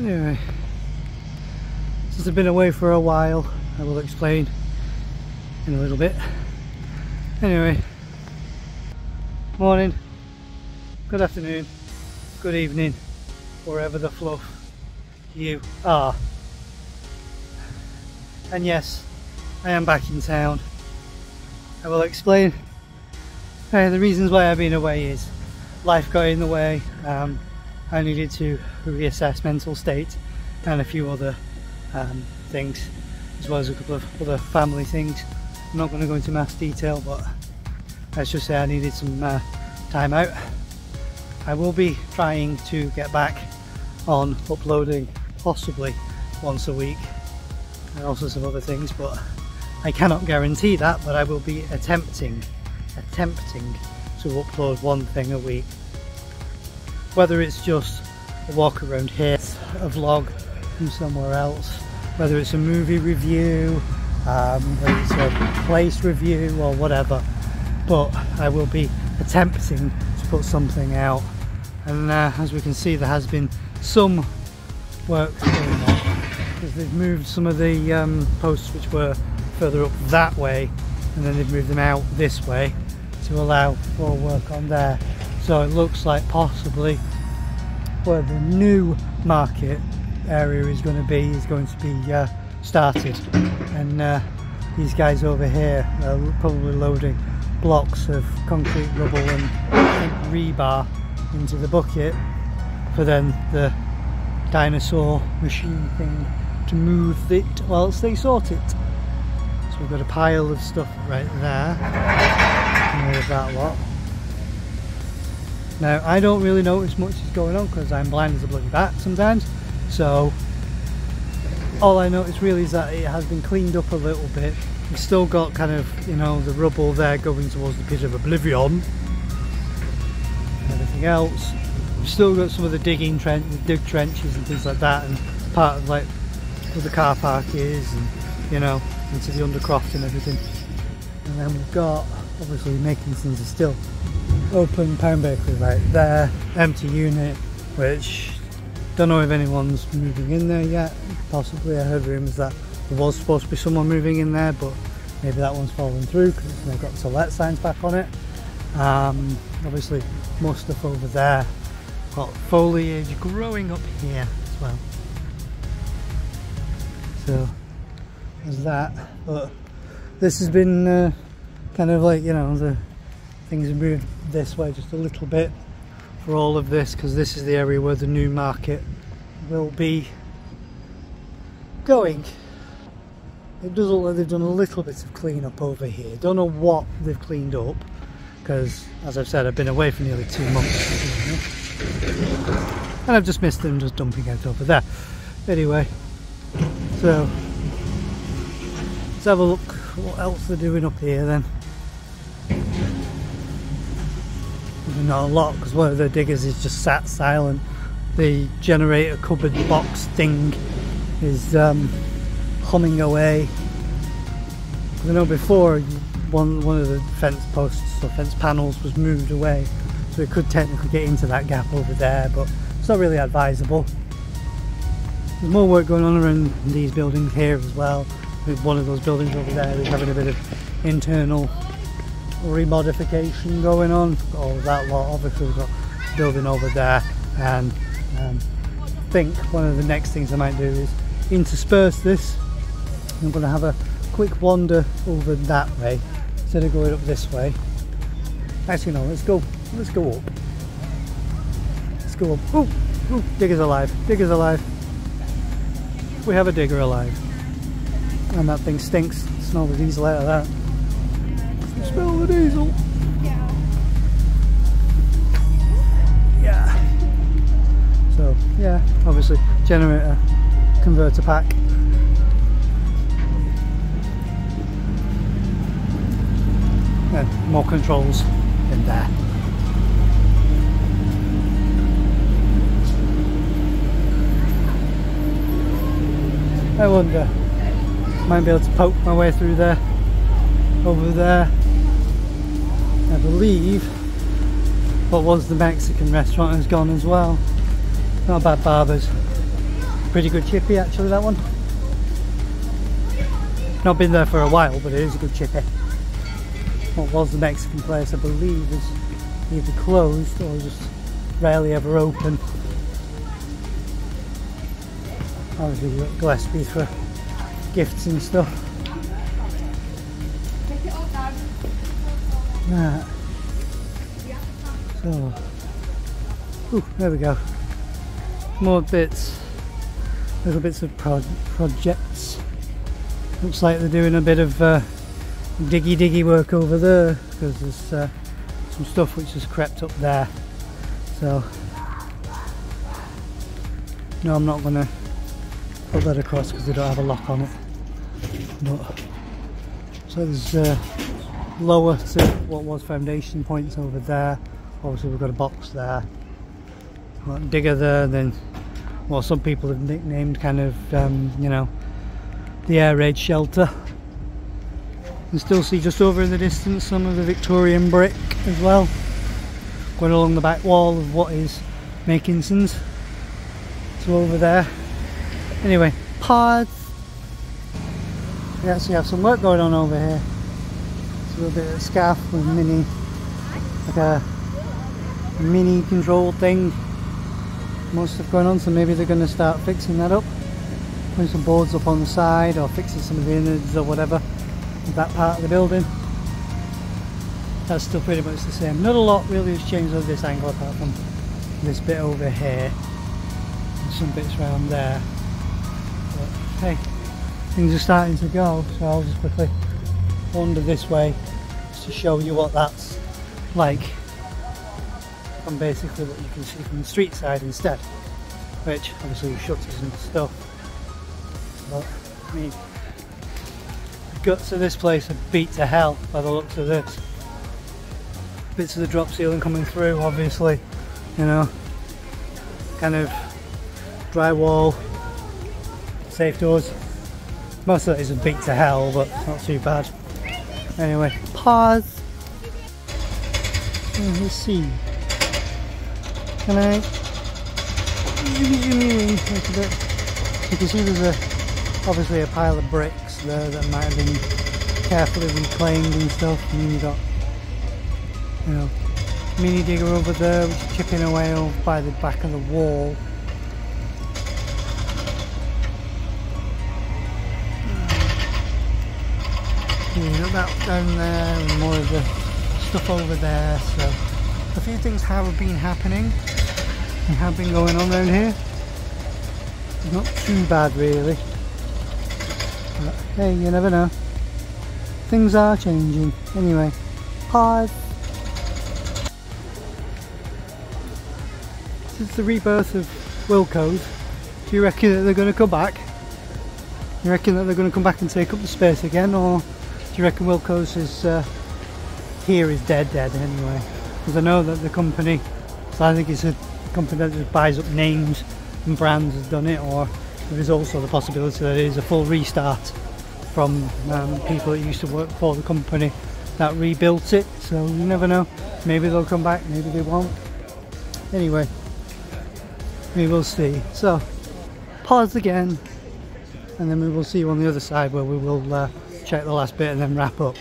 Anyway, since I've been away for a while, I will explain in a little bit. Anyway, morning, good afternoon, good evening, wherever the fluff you are. And yes, I am back in town. I will explain the reasons why I've been away is life got in the way. I needed to reassess mental state and a few other things, as well as a couple of other family things. I'm not going to go into mass detail, but let's just say I needed some time out. I will be trying to get back on uploading, possibly once a week, and also some other things, but I cannot guarantee that. But I will be attempting to upload one thing a week, whether it's just a walk around here, a vlog from somewhere else, whether it's a movie review, whether it's a place review or whatever. But I will be attempting to put something out, and as we can see, there has been some work going on, because they've moved some of the posts which were further up that way, and then they've moved them out this way to allow for work on there. So it looks like possibly where the new market area is going to be started, and these guys over here are probably loading blocks of concrete, rubble and rebar into the bucket for then the dinosaur machine thing to move it whilst they sort it. So we've got a pile of stuff right there, all of that lot. Now, I don't really notice much is going on because I'm blind as a bloody bat sometimes, so all I notice really is that it has been cleaned up a little bit. We've still got kind of, you know, the rubble there going towards the pit of oblivion and everything else. We've still got some of the dig trenches and things like that, and part of like where the car park is, and you know, into the undercroft and everything. And then we've got, obviously, Makinson's is still Open Pound Bakery right there, empty unit, which don't know if anyone's moving in there yet. Possibly, I heard rumours that there was supposed to be someone moving in there, but maybe that one's fallen through because they've got to let signs back on it. Obviously, more stuff over there. Got foliage growing up here as well. So there's that. But this has been kind of like, you know, the things have moved this way just a little bit for all of this, because this is the area where the new market will be going. It does look like they've done a little bit of clean up over here. Don't know what they've cleaned up, because as I've said, I've been away for nearly 2 months, and I've just missed them just dumping out over there. Anyway, so let's have a look what else they're doing up here then. Not a lot, because one of the diggers is just sat silent. The generator cupboard box thing is humming away. I know before one of the fence posts or fence panels was moved away, so it could technically get into that gap over there, but it's not really advisable. There's more work going on around these buildings here as well. One of those buildings over there is having a bit of internal remodification going on. All that lot. Obviously, we've got a building over there, and I think one of the next things I might do is intersperse this. I'm going to have a quick wander over that way instead of going up this way. Actually, no. Let's go up. Let's go up. Oh, digger's alive. Digger's alive. We have a digger alive, and that thing stinks. Smell the diesel out of that. Smell the diesel. Yeah. So yeah, obviously generator, converter pack. And more controls in there. I wonder, might be able to poke my way through there. Over there, I believe what was the Mexican restaurant has gone as well. Not bad barbers. Pretty good chippy actually, that one. Not been there for a while, but it is a good chippy. What was the Mexican place, I believe, is either closed or just rarely ever open. Obviously we've got Gillespie for gifts and stuff. Right. So, ooh, there we go. More bits, little bits of projects. Looks like they're doing a bit of diggy work over there, because there's some stuff which has crept up there. So, no, I'm not going to put that across because they don't have a lock on it. But, so there's lower to what was foundation points over there. Obviously we've got a box there, a lot digger there, and then well, some people have nicknamed kind of you know, the air raid shelter. You can still see just over in the distance some of the Victorian brick as well, going along the back wall of what is Makinson's. So over there. Anyway, paths. We actually have some work going on over here. It's a little bit of a scarf with mini, like a mini control thing. Most stuff going on, so maybe they're going to start fixing that up. Putting some boards up on the side or fixing some of the innards or whatever of that part of the building. That's still pretty much the same. Not a lot really has changed over this angle apart from this bit over here and some bits around there. But hey, things are starting to go, so I'll just quickly wander this way just to show you what that's like. And basically what you can see from the street side instead, which obviously shutters and stuff. But I mean, the guts of this place are beat to hell by the looks of this. Bits of the drop ceiling coming through, obviously, you know, kind of drywall, safe doors. Most of it is beat to hell, but it's not too bad. Anyway, pause. Let's see. Can I zoom in a bit? You can see there's obviously a pile of bricks there that might have been carefully reclaimed and stuff. And then you've got, you know, mini digger over there, which is chipping away over by the back of the wall. Yeah, you've got that down there and more of the stuff over there. So a few things have been happening and have been going on around here. Not too bad really, but hey, you never know. Things are changing. Anyway, pause. This is the rebirth of Wilco's. Do you reckon that they're going to come back? Do you reckon that they're going to come back and take up the space again, or do you reckon Wilco's is here is dead anyway? Because I know that the company, so I think it's a company that just buys up names and brands, has done it, or there is also the possibility that it is a full restart from people that used to work for the company that rebuilt it. So you never know, maybe they'll come back, maybe they won't. Anyway, we will see. So pause again, and then we will see you on the other side where we will check the last bit and then wrap up.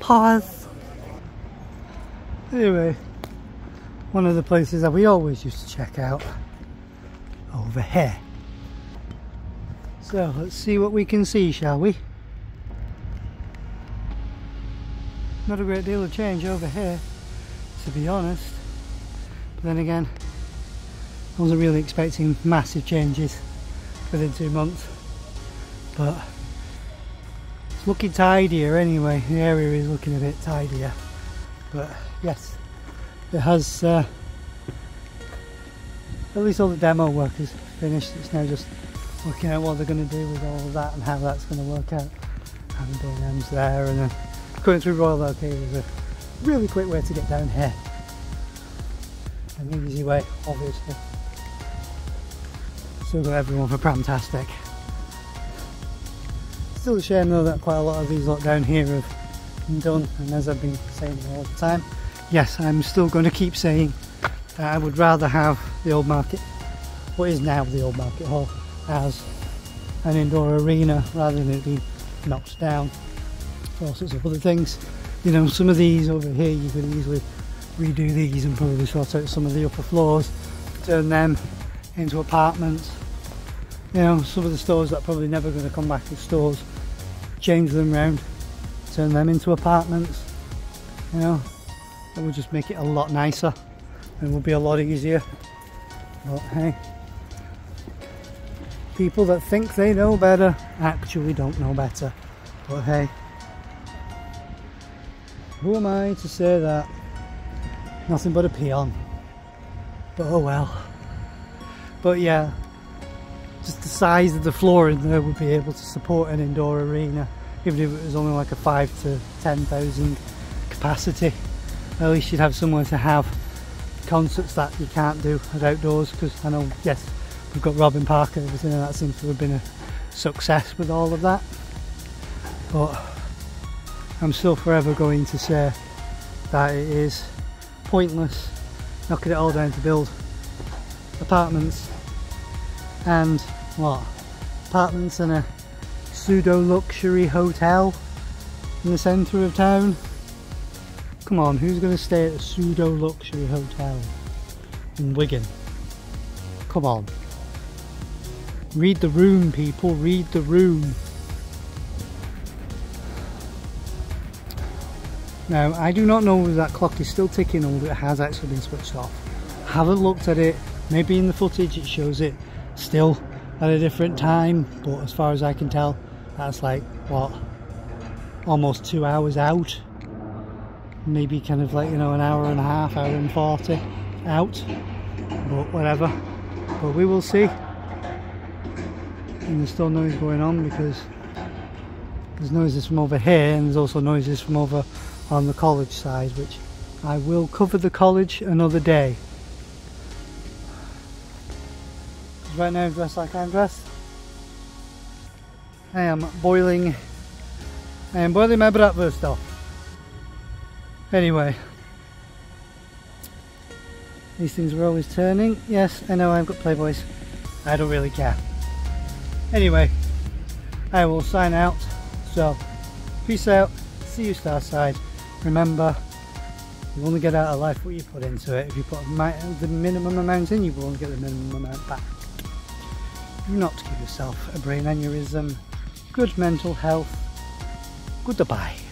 Pause. Anyway, one of the places that we always used to check out over here. So let's see what we can see, shall we? Not a great deal of change over here, to be honest. But then again, I wasn't really expecting massive changes within 2 months. But it's looking tidier anyway. The area is looking a bit tidier. But yes, it has, at least all the demo work is finished. It's now just looking at what they're going to do with all of that and how that's going to work out. And B&M's there, and then going through Royal Arcade is a really quick way to get down here. An easy way, obviously. Still got everyone for Pramtastic. Still a shame though that quite a lot of these lot down here have done, and as I've been saying all the time, yes, I'm still going to keep saying I would rather have the old market, what is now the old market hall, as an indoor arena rather than it being knocked down for all sorts of other things. You know, some of these over here, you could easily redo these and probably sort out some of the upper floors, turn them into apartments. You know, some of the stores that are probably never going to come back as stores, change them round, turn them into apartments. You know, that would just make it a lot nicer and would be a lot easier. But hey, people that think they know better actually don't know better. But hey, who am I to say that? Nothing but a peon. But oh well. But yeah, just the size of the floor in there would be able to support an indoor arena, even if it was only like a 5,000 to 10,000 capacity. At least you'd have somewhere to have concerts that you can't do at outdoors, because I know, yes, we've got Robin Parker and everything, and that seems to have been a success with all of that. But I'm still forever going to say that it is pointless knocking it all down to build apartments and what? Apartments and a pseudo-luxury hotel in the centre of town? Come on, who's going to stay at a pseudo-luxury hotel in Wigan? Come on. Read the room, people, read the room. Now, I do not know whether that clock is still ticking or whether it has actually been switched off. Haven't looked at it. Maybe in the footage it shows it still at a different time, but as far as I can tell, that's like, what, almost 2 hours out? Maybe kind of like, you know, an hour and a half, hour and 40 out, but whatever. But we will see. And there's still noise going on because there's noises from over here, and there's also noises from over on the college side, which I will cover the college another day. Because right now I'm dressed like I'm dressed. I am boiling my breakfast off. Anyway, these things were always turning. Yes, I know I've got Playboys. I don't really care. Anyway, I will sign out. So, peace out. See you starside. Remember, you only get out of life what you put into it. If you put the minimum amount in, you will only get the minimum amount back. Do not give yourself a brain aneurysm. Good mental health. Goodbye.